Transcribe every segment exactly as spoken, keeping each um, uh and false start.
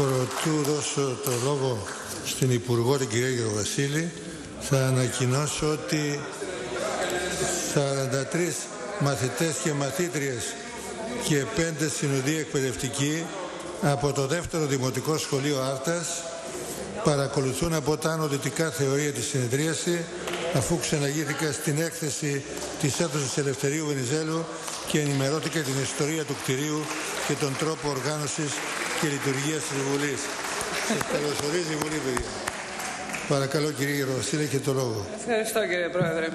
Προτού δώσω το λόγο στην Υπουργό, την κυρία Γεροβασίλη, θα ανακοινώσω ότι σαράντα τρεις μαθητές και μαθήτριες και πέντε συνοδοί εκπαιδευτικοί από το δεύτερο Δημοτικό Σχολείο Άρτας παρακολουθούν από τα άνω δυτικά θεωρία τη συνεδρίαση, αφού ξαναγήθηκα στην έκθεση της αίθουσας Ελευθερίου Βενιζέλου και ενημερώθηκα την ιστορία του κτηρίου και τον τρόπο οργάνωσης και λειτουργίας της Βουλής. Σας καλωσορίζει η Βουλή, παιδιά. Παρακαλώ, κύριε Γεροβασίλη, έχετε το λόγο. Ευχαριστώ, κύριε Πρόεδρε.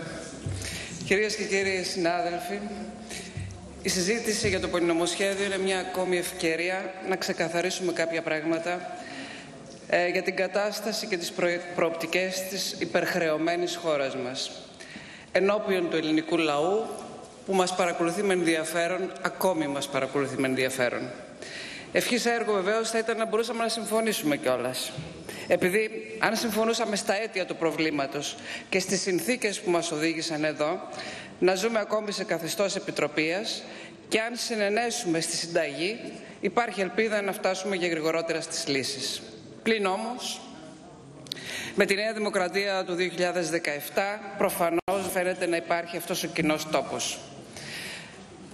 Κυρίες και κύριοι συνάδελφοι, η συζήτηση για το πολυνομοσχέδιο είναι μια ακόμη ευκαιρία να ξεκαθαρίσουμε κάποια πράγματα ε, για την κατάσταση και τις προ... προοπτικές της υπερχρεωμένης χώρας μας, ενώπιον του ελληνικού λαού που μας παρακολουθεί με ενδιαφέρον, ακόμη μας παρακολουθεί με ενδιαφέρον. Ευχής έργο βεβαίως θα ήταν να μπορούσαμε να συμφωνήσουμε κιόλας. Επειδή αν συμφωνούσαμε στα αίτια του προβλήματος και στις συνθήκες που μας οδήγησαν εδώ, να ζούμε ακόμη σε καθεστώς επιτροπίας και αν συνενέσουμε στη συνταγή, υπάρχει ελπίδα να φτάσουμε για γρηγορότερα στις λύσεις. Πλην όμως, με τη Νέα Δημοκρατία του δύο χιλιάδες δεκαεπτά, προφανώς φαίνεται να υπάρχει αυτός ο κοινός τόπος.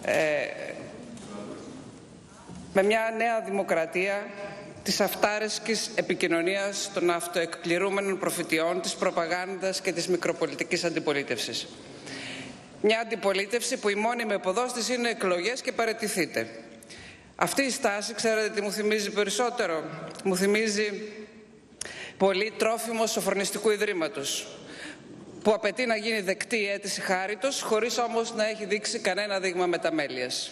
Ε, με μια νέα δημοκρατία της αυτάρεσκης επικοινωνίας των αυτοεκπληρούμενων προφητειών, της προπαγάνδας και της μικροπολιτικής αντιπολίτευσης. Μια αντιπολίτευση που η μόνιμη αποδός της είναι εκλογές και παραιτηθείτε. Αυτή η στάση, ξέρετε τι μου θυμίζει περισσότερο? Μου θυμίζει πολύ τρόφιμο σοφρονιστικού ιδρύματος, που απαιτεί να γίνει δεκτή η αίτηση χάριτος, χωρίς όμως να έχει δείξει κανένα δείγμα μεταμέλειας.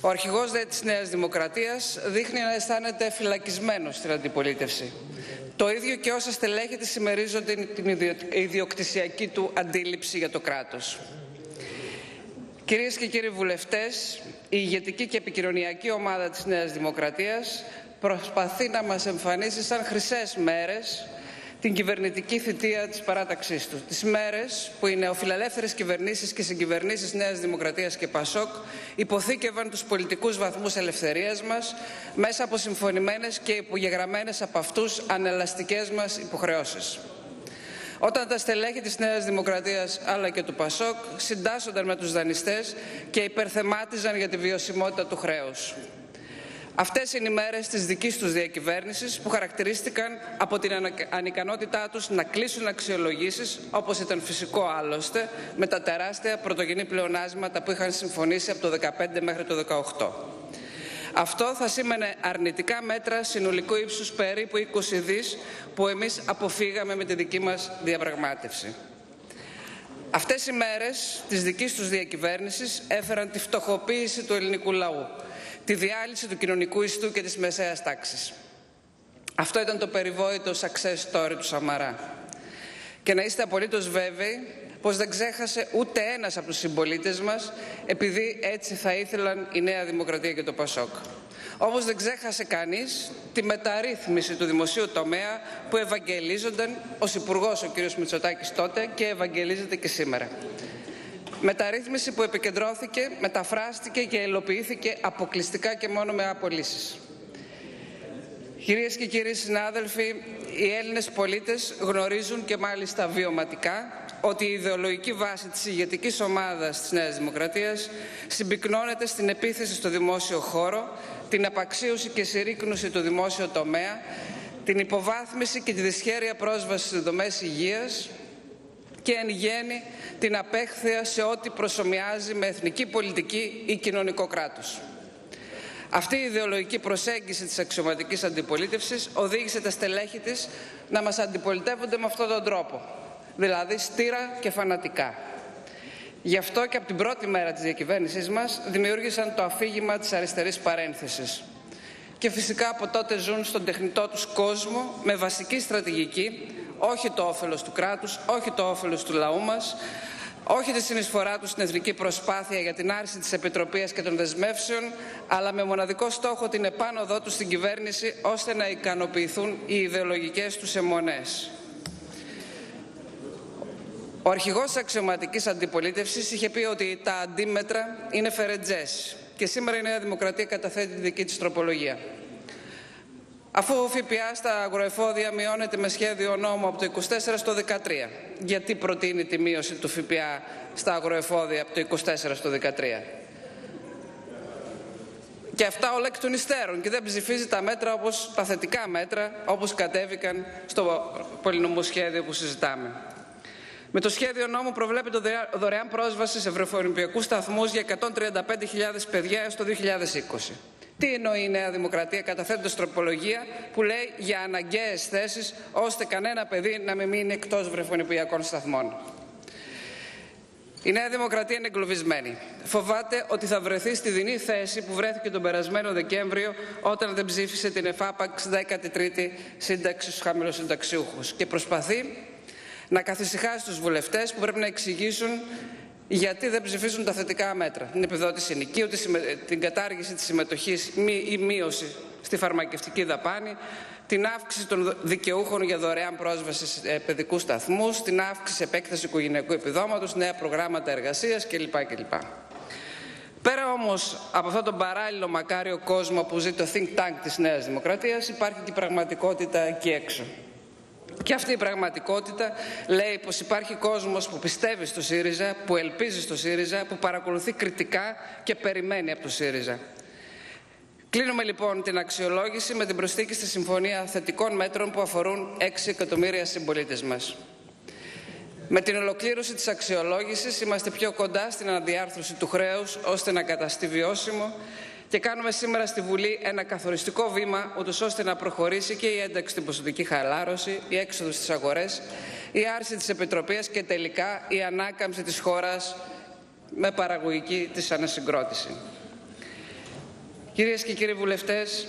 Ο αρχηγός δε της Νέας Δημοκρατίας δείχνει να αισθάνεται φυλακισμένος στην αντιπολίτευση. Το ίδιο και όσα στελέχη της συμμερίζονται την ιδιοκτησιακή του αντίληψη για το κράτος. Κυρίες και κύριοι βουλευτές, η ηγετική και επικοινωνιακή ομάδα της Νέας Δημοκρατίας προσπαθεί να μας εμφανίσει σαν χρυσές μέρες την κυβερνητική θητεία της παράταξής του. Τις μέρες που οι νεοφιλελεύθερες κυβερνήσεις και συγκυβερνήσεις Νέας Δημοκρατίας και ΠΑΣΟΚ υποθήκευαν τους πολιτικούς βαθμούς ελευθερίας μας μέσα από συμφωνημένες και υπογεγραμμένες από αυτούς ανελαστικές μας υποχρεώσεις. Όταν τα στελέχη της Νέας Δημοκρατίας αλλά και του ΠΑΣΟΚ συντάσσονταν με τους δανειστές και υπερθεμάτιζαν για τη βιωσιμότητα του χρέους. Αυτές είναι οι μέρες της δικής τους διακυβέρνησης που χαρακτηρίστηκαν από την ανικανότητά τους να κλείσουν αξιολογήσεις, όπως ήταν φυσικό άλλωστε, με τα τεράστια πρωτογενή πλεονάσματα που είχαν συμφωνήσει από το δύο χιλιάδες δεκαπέντε μέχρι το δύο χιλιάδες δεκαοκτώ. Αυτό θα σήμαινε αρνητικά μέτρα συνολικού ύψους περίπου είκοσι δισεκατομμύρια που εμείς αποφύγαμε με τη δική μας διαπραγμάτευση. Αυτές οι μέρες της δικής τους διακυβέρνησης έφεραν τη φτωχοποίηση του ελληνικού λαού, τη διάλυση του κοινωνικού ιστού και της μεσαίας τάξης. Αυτό ήταν το περιβόητο success story του Σαμαρά. Και να είστε απολύτως βέβαιοι πως δεν ξέχασε ούτε ένας από τους συμπολίτες μας, επειδή έτσι θα ήθελαν η Νέα Δημοκρατία και το ΠΑΣΟΚ. Όμως δεν ξέχασε κανείς τη μεταρρύθμιση του δημοσίου τομέα που ευαγγελίζονταν ως υπουργός ο κ. Μητσοτάκης τότε και ευαγγελίζεται και σήμερα. Μεταρρύθμιση που επικεντρώθηκε, μεταφράστηκε και υλοποιήθηκε αποκλειστικά και μόνο με απολύσεις. Κυρίες και κύριοι συνάδελφοι, οι Έλληνες πολίτες γνωρίζουν και μάλιστα βιωματικά ότι η ιδεολογική βάση της ηγετικής ομάδας της Νέας Δημοκρατίας συμπυκνώνεται στην επίθεση στο δημόσιο χώρο, την απαξίωση και συρρίκνωση του δημόσιου τομέα, την υποβάθμιση και τη δυσχέρεια πρόσβαση στις δομές υγείας, και εν γέννη την απέχθεια σε ό,τι προσομοιάζει με εθνική πολιτική ή κοινωνικό κράτος. Αυτή η ιδεολογική προσέγγιση της αξιωματικής αντιπολίτευσης οδήγησε τα στελέχη της να μας αντιπολιτεύονται με αυτόν τον τρόπο, δηλαδή στήρα και φανατικά. Γι' αυτό και από την πρώτη μέρα της διακυβέρνησής μας δημιούργησαν το αφήγημα της αριστερής παρένθεσης. Και φυσικά από τότε ζουν στον τεχνητό τους κόσμο με βασική στρατηγική, όχι το όφελος του κράτους, όχι το όφελος του λαού μας, όχι τη συνεισφορά του στην εθνική προσπάθεια για την άρση της επιτροπίας και των δεσμεύσεων, αλλά με μοναδικό στόχο την επάνωδό του στην κυβέρνηση, ώστε να ικανοποιηθούν οι ιδεολογικές τους αιμονές. Ο αρχηγός της αξιωματικής αντιπολίτευσης είχε πει ότι τα αντίμετρα είναι φερετζές και σήμερα η Νέα Δημοκρατία καταθέτει τη δική της τροπολογία. αφού ο ΦΠΑ στα αγροεφόδια μειώνεται με σχέδιο νόμου από το είκοσι τέσσερα στο δεκατρία. Γιατί προτείνει τη μείωση του ΦΠΑ στα αγροεφόδια από το είκοσι τέσσερα στο δεκατρία. Και αυτά όλα εκ των υστέρων και δεν ψηφίζει τα μέτρα, όπως τα θετικά μέτρα, όπως κατέβηκαν στο πολυνομό σχέδιο που συζητάμε. Με το σχέδιο νόμου προβλέπεται δωρεάν πρόσβαση σε βρεφονιπιακούς σταθμούς για εκατόν τριάντα πέντε χιλιάδες παιδιά έως το δύο χιλιάδες είκοσι. Τι εννοεί η Νέα Δημοκρατία καταθέτοντας τροπολογία που λέει για αναγκαίες θέσεις, ώστε κανένα παιδί να μην μείνει εκτός βρεφονιπιακών σταθμών. Η Νέα Δημοκρατία είναι εγκλωβισμένη. Φοβάται ότι θα βρεθεί στη δεινή θέση που βρέθηκε τον περασμένο Δεκέμβριο, όταν δεν ψήφισε την εφάπαξ δέκατη τρίτη σύνταξη στους χαμηλοσυνταξιούχους, και προσπαθεί να καθησυχάσει τους βουλευτές που πρέπει να εξηγήσουν γιατί δεν ψηφίζουν τα θετικά μέτρα. Την επιδότηση νοικίου, την κατάργηση της συμμετοχής ή μείωση στη φαρμακευτική δαπάνη, την αύξηση των δικαιούχων για δωρεάν πρόσβαση σε παιδικούς σταθμούς, την αύξηση επέκταση οικογενειακού επιδόματος, νέα προγράμματα εργασίας κλπ. κλπ. Πέρα όμως από αυτόν τον παράλληλο μακάριο κόσμο που ζει το think tank της Νέας Δημοκρατίας, υπάρχει και η πραγματικότητα εκεί έξω. Και αυτή η πραγματικότητα λέει πως υπάρχει κόσμος που πιστεύει στο ΣΥΡΙΖΑ, που ελπίζει στο ΣΥΡΙΖΑ, που παρακολουθεί κριτικά και περιμένει από το ΣΥΡΙΖΑ. Κλείνουμε λοιπόν την αξιολόγηση με την προσθήκη στη Συμφωνία Θετικών Μέτρων που αφορούν έξι εκατομμύρια συμπολίτες μας. Με την ολοκλήρωση της αξιολόγησης είμαστε πιο κοντά στην αναδιάρθρωση του χρέους ώστε να καταστεί βιώσιμο και κάνουμε σήμερα στη Βουλή ένα καθοριστικό βήμα ούτως ώστε να προχωρήσει και η ένταξη στην ποσοτική χαλάρωση, η έξοδος στις αγορές, η άρση της επιτροπίας και τελικά η ανάκαμψη της χώρας με παραγωγική της ανασυγκρότηση. Κυρίες και κύριοι βουλευτές,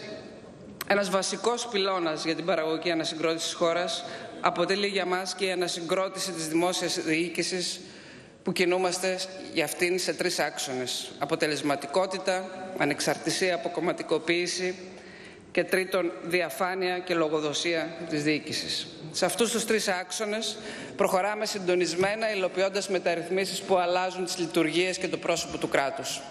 ένας βασικός πυλώνας για την παραγωγική ανασυγκρότηση της χώρας αποτελεί για μας και η ανασυγκρότηση της δημόσιας διοίκησης που κινούμαστε για αυτήν σε τρεις άξονες. Αποτελεσματικότητα, ανεξαρτησία από κομματικοποίηση και τρίτον διαφάνεια και λογοδοσία της διοίκησης. Σε αυτούς τους τρεις άξονες προχωράμε συντονισμένα υλοποιώντας μεταρρυθμίσεις που αλλάζουν τις λειτουργίες και το πρόσωπο του κράτους.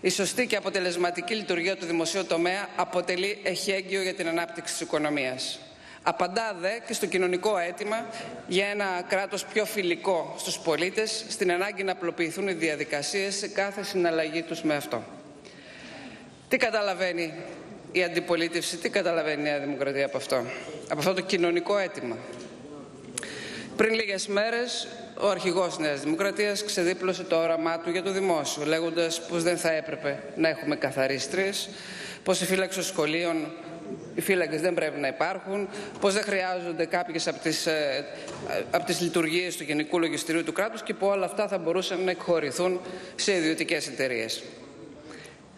Η σωστή και αποτελεσματική λειτουργία του δημοσίου τομέα αποτελεί εχέγγυο για την ανάπτυξη της οικονομίας. Απαντά δε και στο κοινωνικό αίτημα για ένα κράτος πιο φιλικό στους πολίτες, στην ανάγκη να απλοποιηθούν οι διαδικασίες σε κάθε συναλλαγή τους με αυτό. Τι καταλαβαίνει η αντιπολίτευση, τι καταλαβαίνει η Νέα Δημοκρατία από αυτό, από αυτό το κοινωνικό αίτημα? Πριν λίγες μέρες, ο αρχηγός της Νέας Δημοκρατίας ξεδίπλωσε το όραμά του για το δημόσιο, λέγοντας πως δεν θα έπρεπε να έχουμε καθαρίστριες, πως η φύλαξη των σχολείων, οι φύλακες δεν πρέπει να υπάρχουν, πως δεν χρειάζονται κάποιες από τις, από τις λειτουργίες του Γενικού Λογιστηρίου του κράτους και που όλα αυτά θα μπορούσαν να εκχωρηθούν σε ιδιωτικές εταιρείες.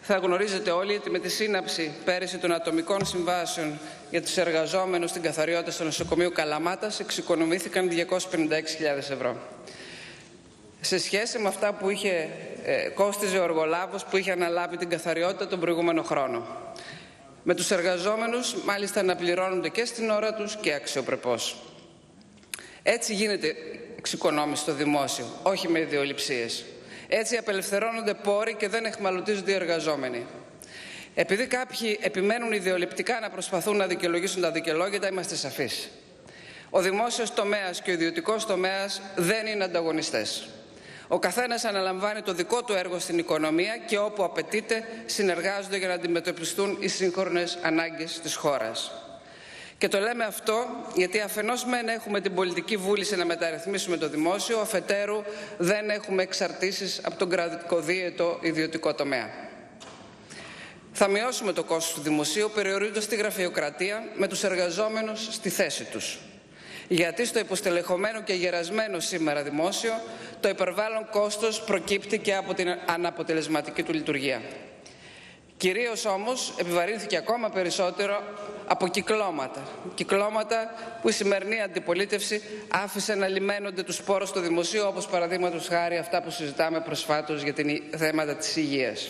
Θα γνωρίζετε όλοι ότι με τη σύναψη πέρυσι των ατομικών συμβάσεων για τους εργαζόμενους στην καθαριότητα στο νοσοκομείο Καλαμάτας εξοικονομήθηκαν διακόσιες πενήντα έξι χιλιάδες ευρώ. Σε σχέση με αυτά που είχε, ε, κόστιζε ο εργολάβος που είχε αναλάβει την καθαριότητα τον προηγούμενο χρόνο. Με τους εργαζόμενους μάλιστα να πληρώνονται και στην ώρα τους και αξιοπρεπώς. Έτσι γίνεται εξοικονόμηση στο δημόσιο, όχι με ιδεολειψίες. Έτσι απελευθερώνονται πόροι και δεν εχμαλωτίζονται οι εργαζόμενοι. Επειδή κάποιοι επιμένουν ιδεολειπτικά να προσπαθούν να δικαιολογήσουν τα δικαιολόγητα, είμαστε σαφείς. Ο δημόσιος τομέας και ο ιδιωτικός τομέας δεν είναι ανταγωνιστές. Ο καθένας αναλαμβάνει το δικό του έργο στην οικονομία και όπου απαιτείται συνεργάζονται για να αντιμετωπιστούν οι σύγχρονες ανάγκες της χώρας. Και το λέμε αυτό γιατί αφενός μεν έχουμε την πολιτική βούληση να μεταρρυθμίσουμε το δημόσιο, αφετέρου δεν έχουμε εξαρτήσεις από τον κρατικοδίαιτο ιδιωτικό τομέα. Θα μειώσουμε το κόστος του δημοσίου περιορίζοντας τη γραφειοκρατία με τους εργαζόμενους στη θέση τους. Γιατί στο υποστελεχωμένο και γερασμένο σήμερα δημόσιο το υπερβάλλον κόστος προκύπτει και από την αναποτελεσματική του λειτουργία. Κυρίως όμως επιβαρύνθηκε ακόμα περισσότερο από κυκλώματα. Κυκλώματα που η σημερινή αντιπολίτευση άφησε να λιμένονται τους πόρους του δημοσίου, όπως παραδείγματος χάρη αυτά που συζητάμε προσφάτως για την θέματα της υγείας.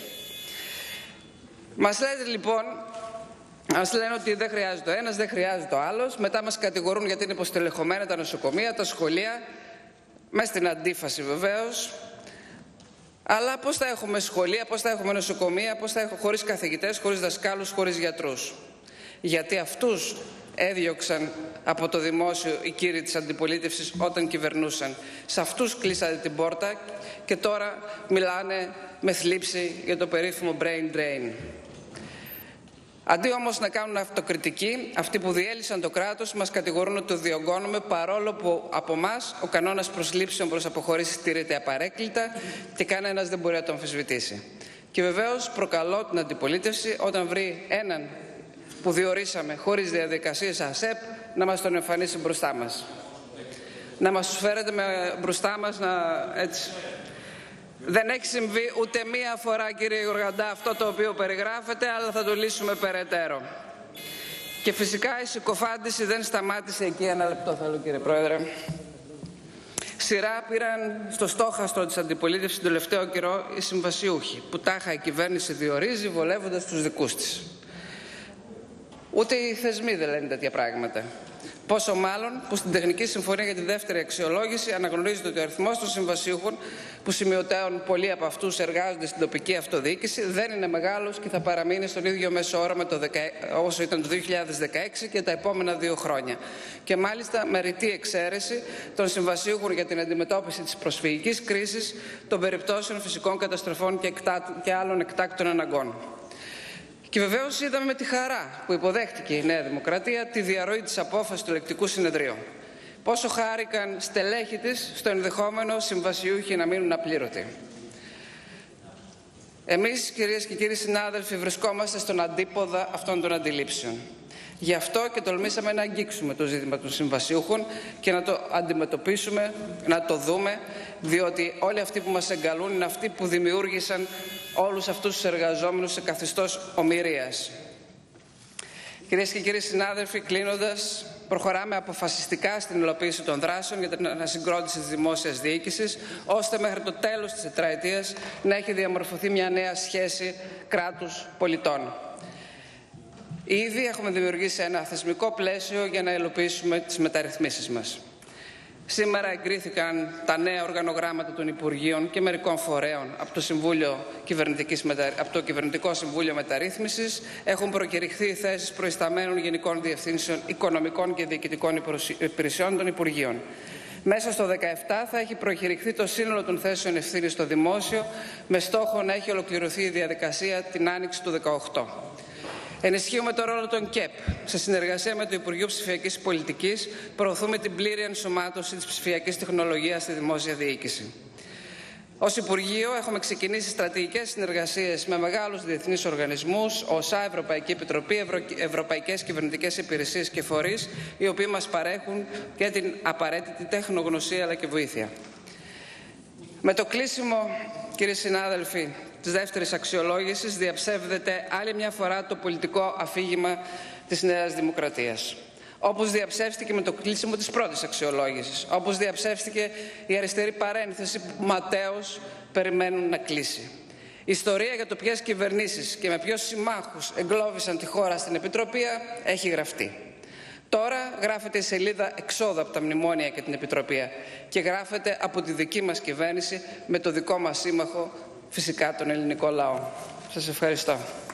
Μας λέτε λοιπόν, μας λένε ότι δεν χρειάζεται ο ένας, δεν χρειάζεται ο άλλος. Μετά μας κατηγορούν γιατί είναι υποστελεχωμένα τα νοσοκομεία, τα σχολεία, μες στην αντίφαση βεβαίως. Αλλά πώς θα έχουμε σχολεία, πώς θα έχουμε νοσοκομεία, πώς θα έχουμε χωρίς καθηγητές, χωρίς δασκάλους, χωρίς γιατρούς. γιατί αυτούς έδιωξαν από το δημόσιο οι κύριοι της αντιπολίτευσης όταν κυβερνούσαν. Σε αυτούς κλείσατε την πόρτα και τώρα μιλάνε με θλίψη για το περίφημο brain drain. Αντί όμως να κάνουν αυτοκριτική, αυτοί που διέλυσαν το κράτος μας κατηγορούν ότι το διωγγώνουμε, παρόλο που από εμάς ο κανόνας προσλήψεων προς αποχωρήσεις τηρείται απαρέκλητα και κανένας δεν μπορεί να το αμφισβητήσει. Και βεβαίως προκαλώ την αντιπολίτευση όταν βρει έναν που διορίσαμε χωρίς διαδικασίες ΑΣΕΠ να μας τον εμφανίσει μπροστά μας. Να μας φέρετε με, μπροστά μας να, έτσι. Δεν έχει συμβεί ούτε μία φορά, κύριε Γουργαντά, αυτό το οποίο περιγράφεται, αλλά θα το λύσουμε περαιτέρω. Και φυσικά η συκοφάντηση δεν σταμάτησε εκεί. Ένα λεπτό θέλω, κύριε Πρόεδρε. Σειρά πήραν στο στόχαστρο της αντιπολίτευσης τον τελευταίο καιρό οι συμβασιούχοι, που τάχα η κυβέρνηση διορίζει βολεύοντας τους δικούς της. Ούτε οι θεσμοί δεν λένε τέτοια πράγματα. Πόσο μάλλον που στην τεχνική συμφωνία για τη δεύτερη αξιολόγηση αναγνωρίζεται ότι ο αριθμός των συμβασιούχων, που σημειωτέων πολλοί από αυτούς εργάζονται στην τοπική αυτοδιοίκηση, δεν είναι μεγάλος και θα παραμείνει στον ίδιο μέσο όρο με το δεκαέξι, όσο ήταν το δύο χιλιάδες δεκαέξι και τα επόμενα δύο χρόνια. Και μάλιστα με ρητή εξαίρεση των συμβασιούχων για την αντιμετώπιση της προσφυγικής κρίσης, των περιπτώσεων φυσικών καταστροφών και, εκτά, και άλλων εκτάκτων αναγκών. Και βεβαίως είδαμε με τη χαρά που υποδέχτηκε η Νέα Δημοκρατία τη διαρροή της απόφασης του Ελεκτικού Συνεδρίου. Πόσο χάρηκαν στελέχη της στο ενδεχόμενο συμβασιούχοι να μείνουν απλήρωτοι. Εμείς, κυρίες και κύριοι συνάδελφοι, βρισκόμαστε στον αντίποδα αυτών των αντιλήψεων. Γι' αυτό και τολμήσαμε να αγγίξουμε το ζήτημα των συμβασιούχων και να το αντιμετωπίσουμε, να το δούμε, διότι όλοι αυτοί που μας εγκαλούν είναι αυτοί που δημιούργησαν όλους αυτούς τους εργαζόμενους σε καθεστώς ομοιρίας. Κυρίες και κύριοι συνάδελφοι, κλείνοντας, προχωράμε αποφασιστικά στην υλοποίηση των δράσεων για την ανασυγκρότηση της δημόσιας διοίκησης, ώστε μέχρι το τέλος της τετραετίας να έχει διαμορφωθεί μια νέα σχέση κράτους-πολιτών. Ήδη έχουμε δημιουργήσει ένα θεσμικό πλαίσιο για να υλοποιήσουμε τις μεταρρυθμίσεις μας. Σήμερα εγκρίθηκαν τα νέα οργανογράμματα των Υπουργείων και μερικών φορέων από το, Συμβούλιο Κυβερνητικής Μετα... από το Κυβερνητικό Συμβούλιο Μεταρρύθμισης. Έχουν προκηρυχθεί οι θέσεις προϊσταμένων γενικών διευθύνσεων οικονομικών και διοικητικών υπηρεσιών των Υπουργείων. Μέσα στο δύο χιλιάδες δεκαεπτά θα έχει προκηρυχθεί το σύνολο των θέσεων ευθύνης στο δημόσιο, με στόχο να έχει ολοκληρωθεί η διαδικασία την άνοιξη του δύο χιλιάδες δεκαοκτώ. Ενισχύουμε το ρόλο των ΚΕΠ. Σε συνεργασία με το Υπουργείο Ψηφιακής Πολιτικής, προωθούμε την πλήρη ενσωμάτωση της ψηφιακής τεχνολογίας στη δημόσια διοίκηση. Ως Υπουργείο, έχουμε ξεκινήσει στρατηγικές συνεργασίες με μεγάλους διεθνείς οργανισμούς, ΟΣΑ, Ευρωπαϊκή Επιτροπή, Ευρω... Ευρωπαϊκές Κυβερνητικές Υπηρεσίες και Φορείς, οι οποίοι μας παρέχουν και την απαραίτητη τεχνογνωσία αλλά και βοήθεια. Με το κλείσιμο, κύριοι συνάδελφοι, της δεύτερης αξιολόγησης διαψεύδεται άλλη μια φορά το πολιτικό αφήγημα της Νέας Δημοκρατίας. Όπως διαψεύστηκε με το κλείσιμο της πρώτης αξιολόγησης, όπως διαψεύστηκε η αριστερή παρένθεση που ματέως περιμένουν να κλείσει. Η ιστορία για το ποιες κυβερνήσεις και με ποιους συμμάχους εγκλώβησαν τη χώρα στην Επιτροπία έχει γραφτεί. Τώρα γράφεται η σελίδα εξόδου από τα μνημόνια και την Επιτροπία και γράφεται από τη δική μας κυβέρνηση με το δικό μας σύμμαχο, φυσικά τον ελληνικό λαό. Σας ευχαριστώ.